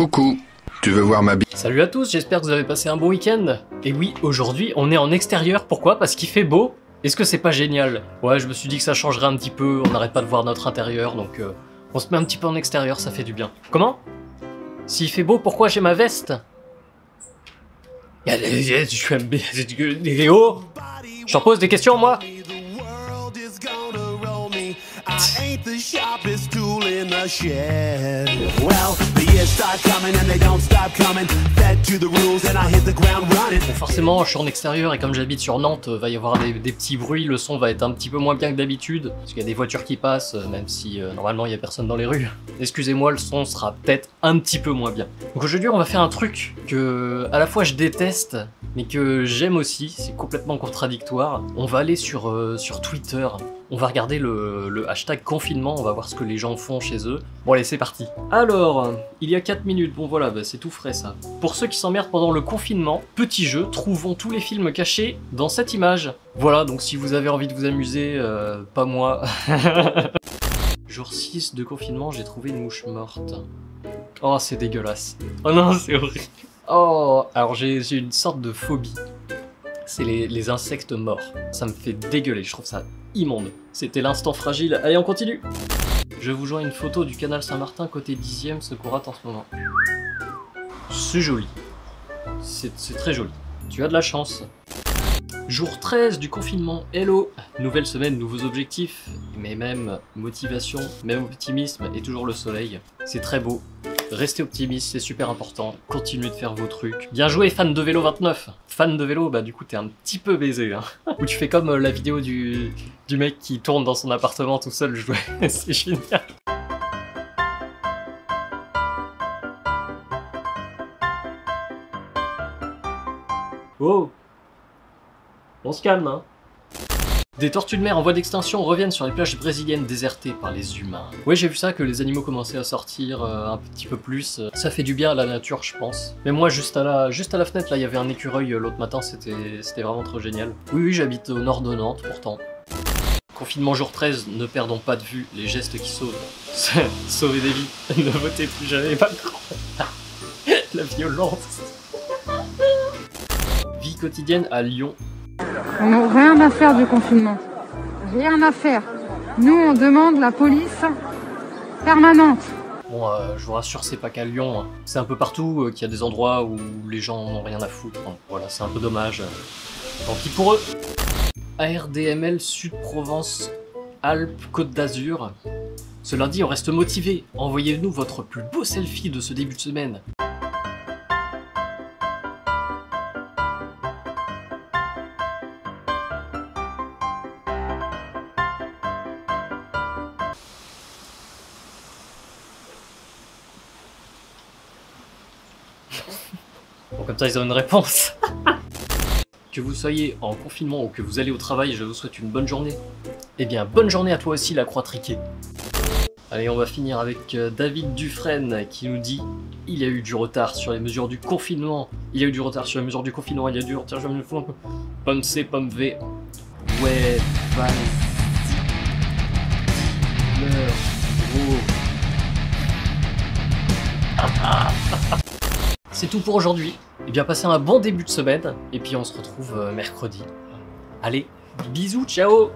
Coucou, tu veux voir ma bite? Salut à tous, j'espère que vous avez passé un bon week-end. Et oui, aujourd'hui on est en extérieur, pourquoi? Parce qu'il fait beau. Est-ce que c'est pas génial? Ouais, je me suis dit que ça changerait un petit peu, on n'arrête pas de voir notre intérieur, donc on se met un petit peu en extérieur, ça fait du bien. Comment? S'il fait beau, pourquoi j'ai ma veste? Je t'en pose des questions, moi? Forcément, je suis en extérieur et comme j'habite sur Nantes, va y avoir des petits bruits, le son va être un petit peu moins bien que d'habitude, parce qu'il y a des voitures qui passent, même si normalement il n'y a personne dans les rues. Excusez-moi, le son sera peut-être un petit peu moins bien. Donc aujourd'hui, on va faire un truc que à la fois je déteste, mais que j'aime aussi, c'est complètement contradictoire. On va aller sur Twitter. On va regarder le hashtag confinement, on va voir ce que les gens font chez eux. Bon allez, c'est parti. Alors, il y a 4 minutes, bon voilà, bah, c'est tout frais ça. Pour ceux qui s'emmerdent pendant le confinement, petit jeu, trouvons tous les films cachés dans cette image. Voilà, donc si vous avez envie de vous amuser, pas moi. Jour 6 de confinement, j'ai trouvé une mouche morte. Oh, c'est dégueulasse. Oh non, c'est horrible. Oh, alors j'ai une sorte de phobie. C'est les insectes morts. Ça me fait dégueuler, je trouve ça immonde. C'était l'instant fragile. Allez, on continue. Je vous joins une photo du canal Saint-Martin côté 10e, ce qu'on rate en ce moment. C'est joli. C'est très joli. Tu as de la chance. Jour 13 du confinement, hello. Nouvelle semaine, nouveaux objectifs, mais même motivation, même optimisme et toujours le soleil. C'est très beau. Restez optimiste, c'est super important, continuez de faire vos trucs. Bien joué fan de vélo 29. Fan de vélo, bah du coup t'es un petit peu baisé, hein. Ou tu fais comme la vidéo du mec qui tourne dans son appartement tout seul jouer, c'est génial. Oh, on se calme, hein. Des tortues de mer en voie d'extinction reviennent sur les plages brésiliennes désertées par les humains. Oui, j'ai vu ça, que les animaux commençaient à sortir un petit peu plus. Ça fait du bien à la nature, je pense. Mais moi, juste à la fenêtre, là, il y avait un écureuil l'autre matin, c'était vraiment trop génial. Oui, j'habite au nord de Nantes, pourtant. Confinement jour 13, ne perdons pas de vue les gestes qui sauvent. Sauver des vies, ne votez plus jamais Macron. La violence. Vie quotidienne à Lyon. On n'a rien à faire du confinement. Rien à faire. Nous, on demande la police permanente. Bon, je vous rassure, c'est pas qu'à Lyon. C'est un peu partout qu'il y a des endroits où les gens n'ont rien à foutre. Voilà, c'est un peu dommage. Tant pis pour eux. ARDML Sud Provence Alpes Côte d'Azur. Ce lundi, on reste motivé. Envoyez-nous votre plus beau selfie de ce début de semaine. Bon, comme ça, ils ont une réponse. Que vous soyez en confinement ou que vous allez au travail, je vous souhaite une bonne journée. Eh bien, bonne journée à toi aussi, la croix triquée. Allez, on va finir avec David Dufresne qui nous dit « Il y a eu du retard sur les mesures du confinement. Il y a eu du retard sur les mesures du confinement. Il y a eu du retard sur les mesures du confinement. Pomme C, pomme V. Ouais, vas-y. Meurs, gros. Ah ah !» C'est tout pour aujourd'hui. Eh bien, passez un bon début de semaine. Et puis, on se retrouve mercredi. Allez, bisous, ciao!